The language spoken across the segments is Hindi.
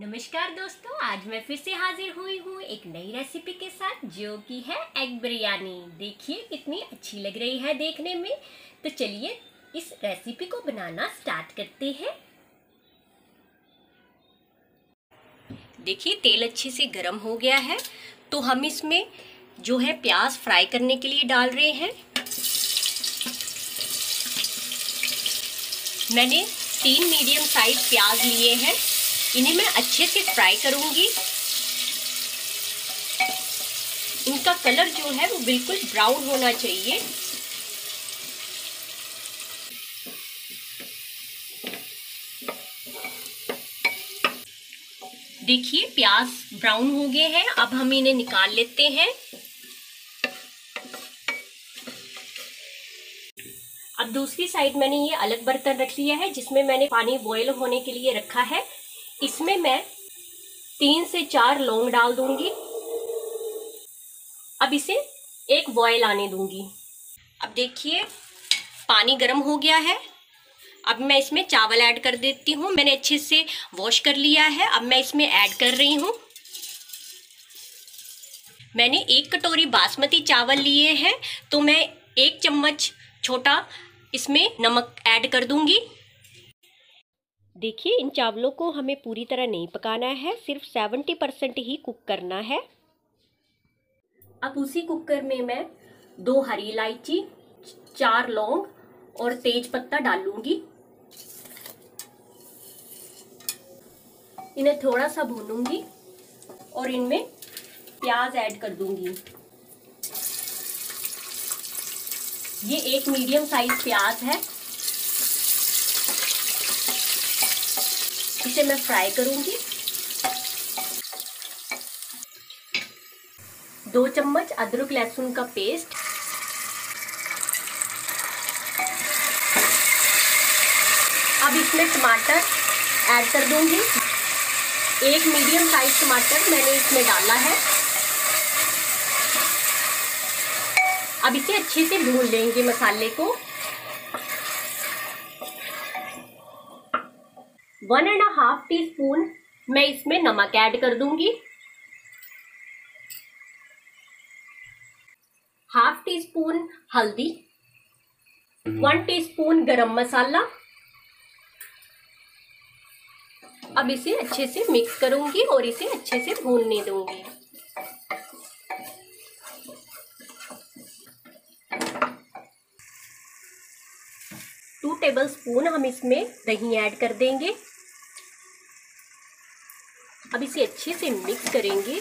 नमस्कार दोस्तों, आज मैं फिर से हाजिर हुई हूँ एक नई रेसिपी के साथ जो कि है एग बिरयानी। देखिए कितनी अच्छी लग रही है देखने में। तो चलिए इस रेसिपी को बनाना स्टार्ट करते हैं। देखिए तेल अच्छे से गर्म हो गया है, तो हम इसमें जो है प्याज फ्राई करने के लिए डाल रहे हैं। मैंने 3 मीडियम साइज प्याज लिए हैं, इन्हें मैं अच्छे से फ्राई करूंगी। इनका कलर जो है वो बिल्कुल ब्राउन होना चाहिए। देखिए प्याज ब्राउन हो गए हैं, अब हम इन्हें निकाल लेते हैं। अब दूसरी साइड मैंने ये अलग बर्तन रख लिया है जिसमें मैंने पानी बॉयल होने के लिए रखा है। इसमें मैं 3 से 4 लौंग डाल दूंगी। अब इसे एक बॉयल आने दूंगी। अब देखिए पानी गर्म हो गया है। अब मैं इसमें चावल ऐड कर देती हूँ। मैंने अच्छे से वॉश कर लिया है, अब मैं इसमें ऐड कर रही हूँ। मैंने 1 कटोरी बासमती चावल लिए हैं, तो मैं 1 चम्मच छोटा इसमें नमक ऐड कर दूंगी। देखिए इन चावलों को हमें पूरी तरह नहीं पकाना है, सिर्फ 70% ही कुक करना है। अब उसी कुकर में मैं 2 हरी इलायची, 4 लौंग और तेज पत्ता डाल लूंगी। इन्हें थोड़ा सा भूनूंगी और इनमें प्याज ऐड कर दूंगी। ये एक मीडियम साइज प्याज है, इसे मैं फ्राई करूंगी। 2 चम्मच अदरक लहसुन का पेस्ट, अब इसमें टमाटर ऐड कर दूंगी। एक मीडियम साइज टमाटर मैंने इसमें डाला है। अब इसे अच्छे से भून लेंगे मसाले को। 1.5 टीस्पून मैं इसमें नमक ऐड कर दूंगी। ½ टीस्पून हल्दी, 1 टीस्पून गरम मसाला। अब इसे अच्छे से मिक्स करूंगी और इसे अच्छे से भूनने दूंगी। टेबलस्पून हम इसमें दही ऐड कर देंगे। अब इसे अच्छे से मिक्स करेंगे।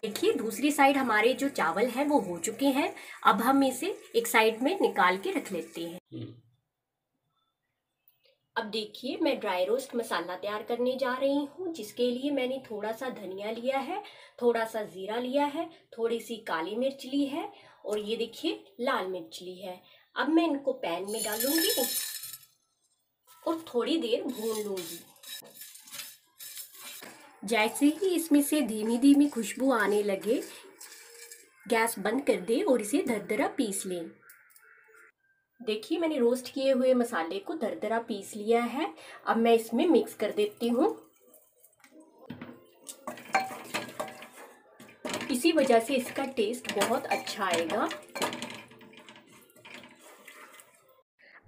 देखिए दूसरी साइड हमारे जो चावल हैं वो हो चुके हैं। अब हम इसे एक साइड में निकाल के रख लेते हैं। अब देखिए मैं ड्राई रोस्ट मसाला तैयार करने जा रही हूँ, जिसके लिए मैंने थोड़ा सा धनिया लिया है, थोड़ा सा जीरा लिया है, थोड़ी सी काली मिर्च ली है और ये देखिए लाल मिर्च ली है। अब मैं इनको पैन में डालूंगी और थोड़ी देर भून लूंगी। जैसे ही इसमें से धीमी धीमी खुशबू आने लगे, गैस बंद कर दें और इसे दरदरा पीस लें। देखिए मैंने रोस्ट किए हुए मसाले को दरदरा पीस लिया है। अब मैं इसमें मिक्स कर देती हूँ। इसी वजह से इसका टेस्ट बहुत अच्छा आएगा।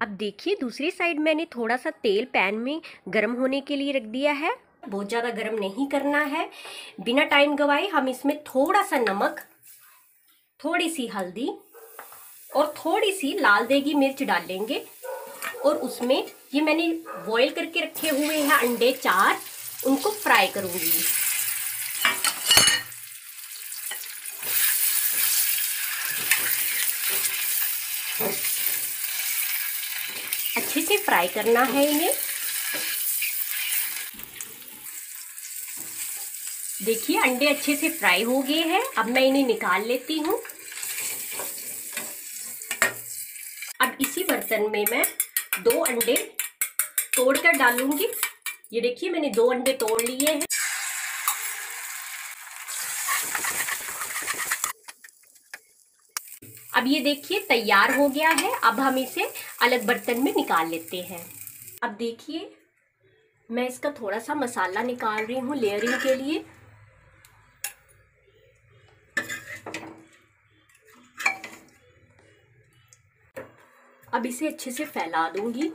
अब देखिए दूसरी साइड मैंने थोड़ा सा तेल पैन में गर्म होने के लिए रख दिया है। बहुत ज़्यादा गर्म नहीं करना है। बिना टाइम गवाए हम इसमें थोड़ा सा नमक, थोड़ी सी हल्दी और थोड़ी सी लाल देगी मिर्च डालेंगे। और उसमें ये मैंने बॉईल करके रखे हुए हैं अंडे 4, उनको फ्राई करूंगी। अच्छे से फ्राई करना है इन्हें। देखिए अंडे अच्छे से फ्राई हो गए हैं। अब मैं इन्हें निकाल लेती हूँ। इसी बर्तन में मैं 2 अंडे तोड़कर डालूंगी। ये देखिए मैंने 2 अंडे तोड़ लिए हैं। अब ये देखिए तैयार हो गया है। अब हम इसे अलग बर्तन में निकाल लेते हैं। अब देखिए मैं इसका थोड़ा सा मसाला निकाल रही हूँ लेयरिंग के लिए। अब इसे अच्छे से फैला दूंगी।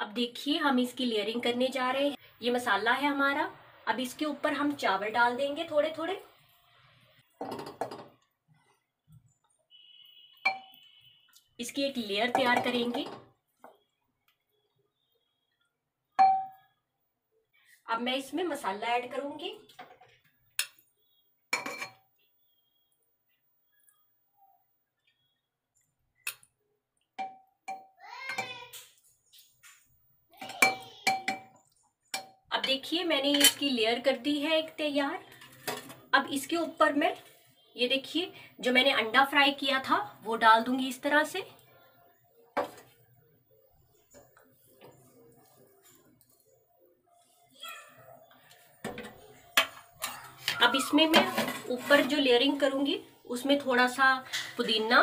अब देखिए हम इसकी लेयरिंग करने जा रहे हैं। ये मसाला है हमारा। अब इसके ऊपर हम चावल डाल देंगे थोड़े थोड़े। इसकी एक लेयर तैयार करेंगे। अब मैं इसमें मसाला ऐड करूंगी। अब देखिए मैंने इसकी लेयर कर दी है एक तैयार। अब इसके ऊपर मैं ये देखिए जो मैंने अंडा फ्राई किया था वो डाल दूंगी इस तरह से। अब इसमें मैं ऊपर जो लेयरिंग करूंगी उसमें थोड़ा सा पुदीना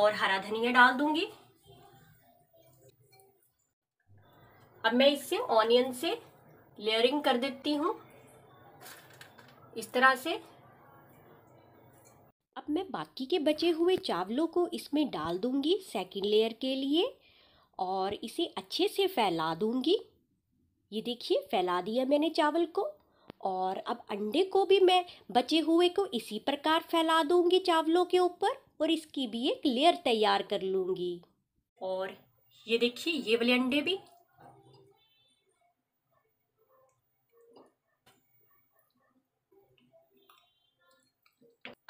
और हरा धनिया डाल दूंगी। अब मैं इससे ऑनियन से लेयरिंग कर देती हूँ इस तरह से। अब मैं बाकी के बचे हुए चावलों को इसमें डाल दूंगी सेकंड लेयर के लिए और इसे अच्छे से फैला दूंगी। ये देखिए फैला दिया मैंने चावल को। और अब अंडे को भी मैं बचे हुए को इसी प्रकार फैला दूंगी चावलों के ऊपर और इसकी भी एक लेयर तैयार कर लूंगी। और ये देखिए ये वाले अंडे भी।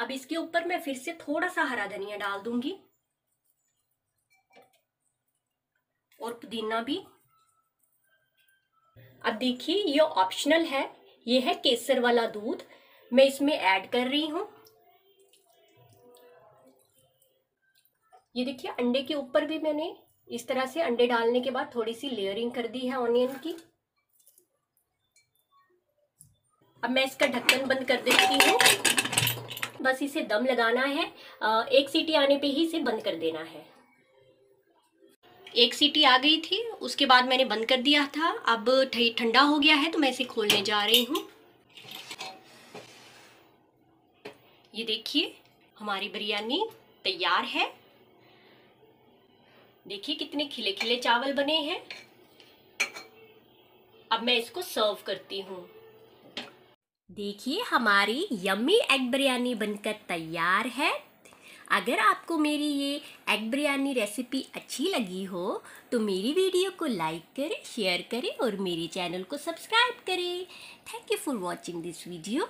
अब इसके ऊपर मैं फिर से थोड़ा सा हरा धनिया डाल दूंगी और पुदीना भी। अब देखिए ये ऑप्शनल है, ये है केसर वाला दूध, मैं इसमें ऐड कर रही हूँ। ये देखिए अंडे के ऊपर भी मैंने इस तरह से अंडे डालने के बाद थोड़ी सी लेयरिंग कर दी है ऑनियन की। अब मैं इसका ढक्कन बंद कर देती हूँ। बस इसे दम लगाना है, एक सीटी आने पे ही इसे बंद कर देना है। एक सीटी आ गई थी, उसके बाद मैंने बंद कर दिया था। अब ठंडा हो गया है तो मैं इसे खोलने जा रही हूँ। ये देखिए हमारी बिरयानी तैयार है। देखिए कितने खिले खिले चावल बने हैं। अब मैं इसको सर्व करती हूँ। देखिए हमारी यम्मी एग बिरयानी बनकर तैयार है। अगर आपको मेरी ये एग बिरयानी रेसिपी अच्छी लगी हो तो मेरी वीडियो को लाइक करें, शेयर करें और मेरे चैनल को सब्सक्राइब करें। Thank you for watching this video.